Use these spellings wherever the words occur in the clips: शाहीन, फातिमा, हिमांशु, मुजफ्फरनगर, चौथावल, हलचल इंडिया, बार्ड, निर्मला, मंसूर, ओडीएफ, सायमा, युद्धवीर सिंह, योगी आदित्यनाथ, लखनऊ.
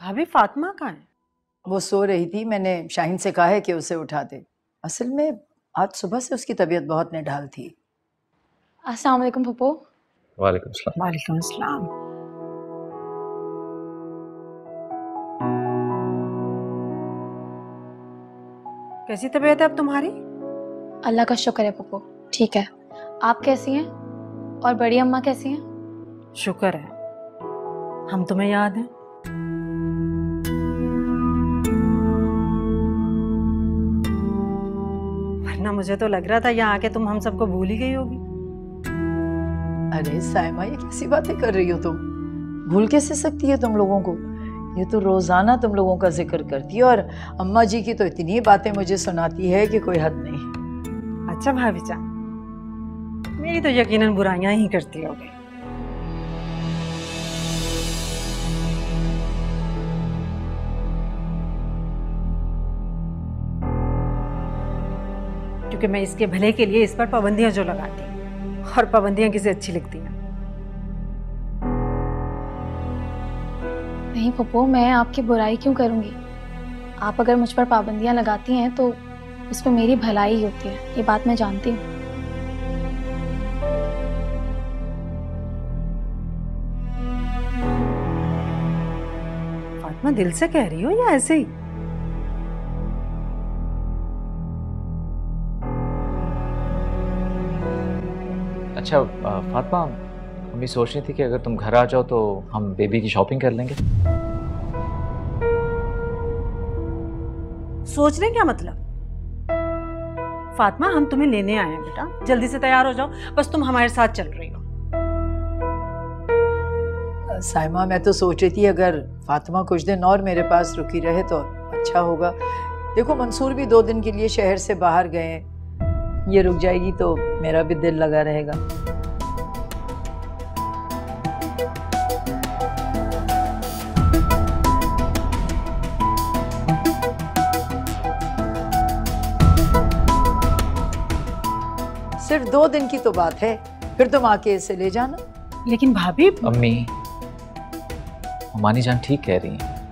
भाभी फातिमा कहाँ है? वो सो रही थी, मैंने शाहीन से कहा है कि उसे उठा दे। असल में आज सुबह से उसकी तबीयत बहुत निढाल थी। अस्सलाम वालेकुम पप्पू। वालेकुम सलाम। वालेकुम सलाम। कैसी तबीयत है अब तुम्हारी? अल्लाह का शुक्र है पप्पू, ठीक है। आप कैसी हैं और बड़ी अम्मा कैसी हैं? शुक्र है, हम तुम्हें याद हैं। मुझे तो लग रहा था यहाँ आके तुम हम सबको भूल ही गई होगी। अरे सायमा, ये कैसी बातें कर रही हो तुम? भूल कैसे सकती है तुम लोगों को? ये तो रोजाना तुम लोगों का जिक्र करती है और अम्मा जी की तो इतनी बातें मुझे सुनाती है कि कोई हद नहीं। अच्छा भाभी जान, मेरी तो यकीनन बुराइयां ही करती होगी। क्योंकि मैं इसके भले के लिए इस पर पाबंदियां जो लगाती हूँ, और पाबंदियां किसे अच्छी लगती हैं? नहीं पप्पू, मैं आपकी बुराई क्यों करूँगी? आप अगर मुझ पर पाबंदियां लगाती हैं तो उसमें मेरी भलाई ही होती है, ये बात मैं जानती हूँ। फातिमा, दिल से कह रही हो या ऐसे ही? अच्छा फातिमा, हम ये सोच रही थी कि अगर तुम घर आ जाओ तो हम बेबी की शॉपिंग कर लेंगे। सोच रहे क्या मतलब? फातिमा, हम तुम्हें लेने आए हैं बेटा, जल्दी से तैयार हो जाओ, बस तुम हमारे साथ चल रही हो। सायमा, मैं तो सोच रही थी अगर फातिमा कुछ दिन और मेरे पास रुकी रहे तो अच्छा होगा। देखो मंसूर भी 2 दिन के लिए शहर से बाहर गए हैं, ये रुक जाएगी तो मेरा भी दिल लगा रहेगा। सिर्फ 2 दिन की तो बात है, फिर तुम आके इसे ले जाना। लेकिन भाभी मम्मी, मानी जान ठीक कह रही हैं,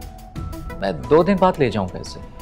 मैं 2 दिन बाद ले जाऊंगा इसे।